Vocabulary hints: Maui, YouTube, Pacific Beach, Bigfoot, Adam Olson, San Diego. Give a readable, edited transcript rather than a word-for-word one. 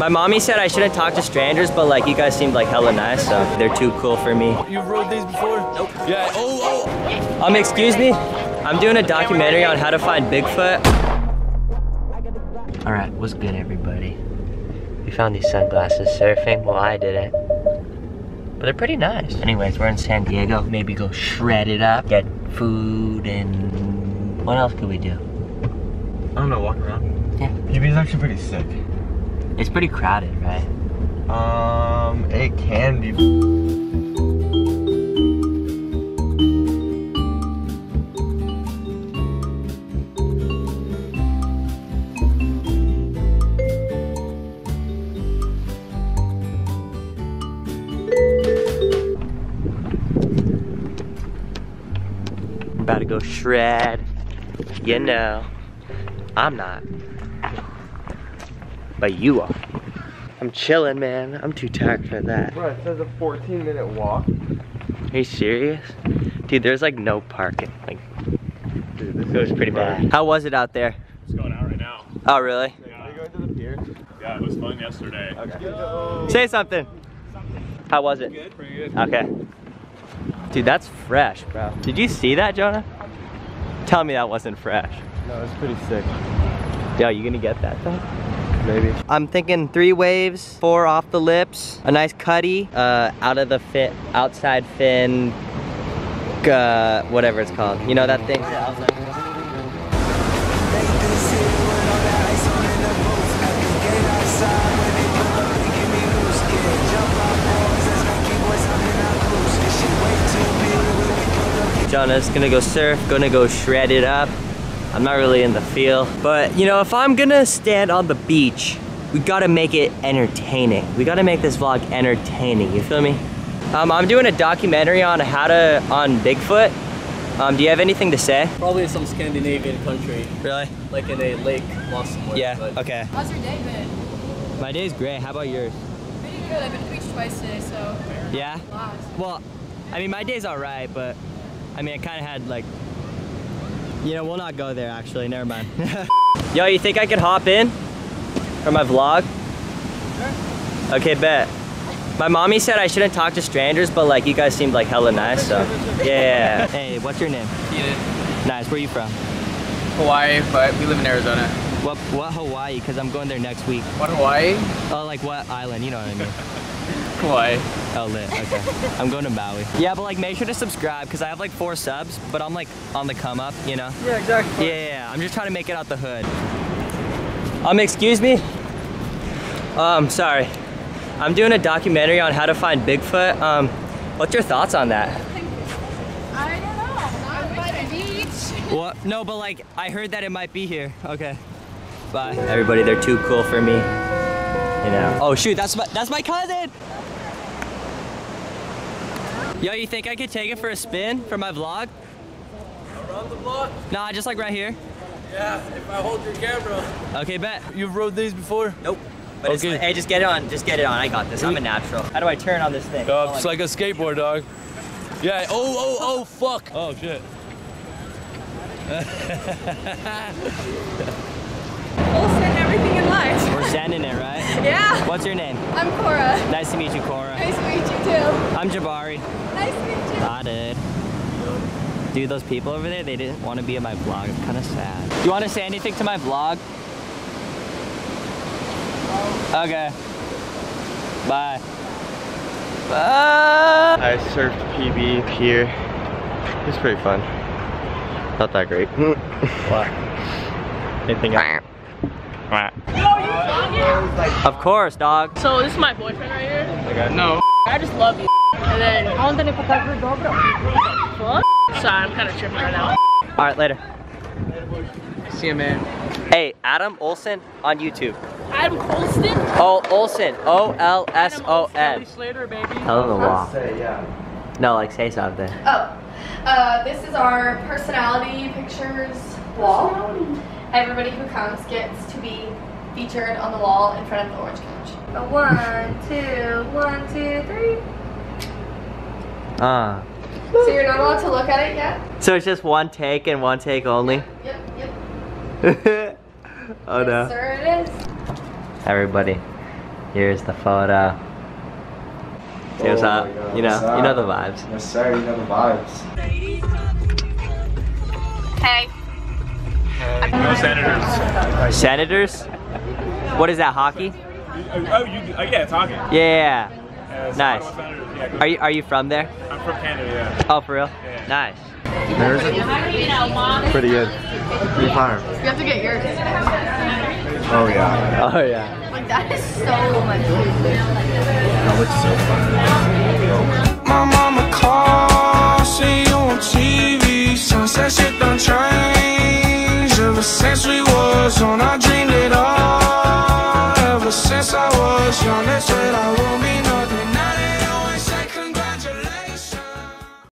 My mommy said I shouldn't talk to strangers, but like you guys seemed like hella nice, so they're too cool for me. You've rode these before? Nope. Yeah. Oh, oh. Excuse me. I'm doing a documentary on how to find Bigfoot. All right, what's good, everybody? We found these sunglasses surfing. Well, I didn't, but they're pretty nice. Anyways, we're in San Diego. Maybe go shred it up, get food, and what else could we do? I don't know, walk around. Yeah. UB's actually pretty sick. It's pretty crowded, right? It can be. I'm about to go shred. You know, I'm not. But you are. I'm chilling, man. I'm too tired for that. Bro, it says a 14-minute walk. Are you serious? Dude, there's like no parking. Like, dude, this goes pretty bad. How was it out there? It's going out right now. Oh, really? Yeah. Are you going to the pier? Yeah, it was fun yesterday. Okay. Yo. Say something. How was it? Good, pretty good. Okay. Dude, that's fresh, bro. Did you see that, Jonah? Tell me that wasn't fresh. No, it's pretty sick. Yo, you gonna get that though? Maybe. I'm thinking 3 waves, 4 off the lips, a nice cutty, out of the fit, outside fin, whatever it's called. You know that thing? Jonah's gonna go surf, gonna go shred it up. I'm not really in the feel, but you know, if I'm gonna stand on the beach, we gotta make it entertaining. We gotta make this vlog entertaining, you feel me? I'm doing a documentary on Bigfoot. Do you have anything to say? Probably some Scandinavian country. Really? Like in a lake lost somewhere. Yeah, but... okay. How's your day been? My day's great, how about yours? Pretty good, I've been to the beach twice today, so... Yeah? Well, I mean, my day's alright, but I mean, I kinda had like... You know, we'll not go there actually, never mind. Yo, you think I could hop in for my vlog? Sure. Okay, bet. My mommy said I shouldn't talk to strangers, but like you guys seemed like hella nice, so. Yeah. Hey, what's your name? Keaton. Nice, where are you from? Hawaii, but we live in Arizona. What Hawaii? Because I'm going there next week. What Hawaii? Oh, like what island, you know what I mean. Hawaii. Oh, lit, okay. I'm going to Maui. Yeah, but like make sure to subscribe because I have like 4 subs, but I'm like on the come up, you know? Yeah, exactly. Yeah, I'm just trying to make it out the hood. Excuse me? Sorry. I'm doing a documentary on how to find Bigfoot. What's your thoughts on that? I don't know, I'm by the beach. Well, no, but like I heard that it might be here. Okay, bye. Everybody, they're too cool for me, you know? Oh shoot, that's my cousin! Yo, you think I could take it for a spin for my vlog? Around the block? Nah, just like right here. Yeah, if I hold your camera. Okay, bet. You've rode these before? Nope. But okay. It's like, hey, just get it on. Just get it on. I got this. I'm a natural. How do I turn on this thing? It's like a skateboard, dog. Yeah. Oh, fuck. Oh, shit. Olson, everything in life. We're sending it, right? Yeah. What's your name? I'm Cora. Nice to meet you, Cora. Nice to meet you, too. I'm Jabari. Nice to meet you. Ah, dude, those people over there, they didn't want to be in my vlog. It's kind of sad. Do you want to say anything to my vlog? No. Okay. Bye. Bye. I surfed PB here. It was pretty fun. Not that great. What? Anything else? Of course, dog. So this is my boyfriend right here. Okay. No. I just love you. And then I don't fuck? Sorry, I'm kind of tripping right now. All right, later. See you, man. Hey, Adam Olson on YouTube. Adam Colston? Oh, Olson. O-L-S-O-N. Slater, baby. Hell of a lot. No, like say something. Oh, this is our personality pictures wall. Everybody who comes gets to be featured on the wall in front of the orange couch. 1, 2, 1, 2, 3. Ah. So you're not allowed to look at it yet? So it's just 1 take and 1 take only? Yep. Oh yes, no. Sir, it is. Everybody, Here's the photo. See what's up? You know the vibes. Yes sir, you know the vibes. Hey. Hey. Senators. Senators? What is that, hockey? Oh, yeah, it's hockey. Yeah. Nice. Are you from there? I'm from Canada, yeah. Oh, for real? Yeah. Nice. There's it? Pretty good. Pretty fire. You have to get yours. Oh yeah. Oh yeah. Like that is so much food. That looks so fun. My mama calls, see you on TV, sunset.